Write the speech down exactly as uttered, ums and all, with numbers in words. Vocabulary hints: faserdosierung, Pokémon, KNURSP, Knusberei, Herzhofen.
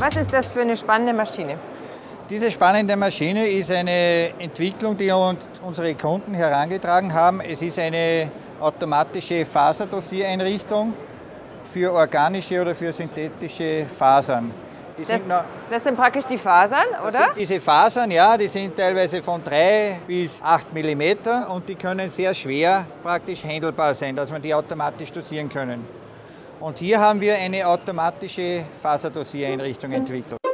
Was ist das für eine spannende Maschine? Diese spannende Maschine ist eine Entwicklung, die unsere Kunden herangetragen haben. Es ist eine automatische Faserdosiereinrichtung für organische oder für synthetische Fasern. Die das, sind noch, das sind praktisch die Fasern, oder? Diese Fasern, ja, die sind teilweise von drei bis acht Millimeter und die können sehr schwer praktisch handelbar sein, dass man die automatisch dosieren können. Und hier haben wir eine automatische Faserdosiereinrichtung entwickelt.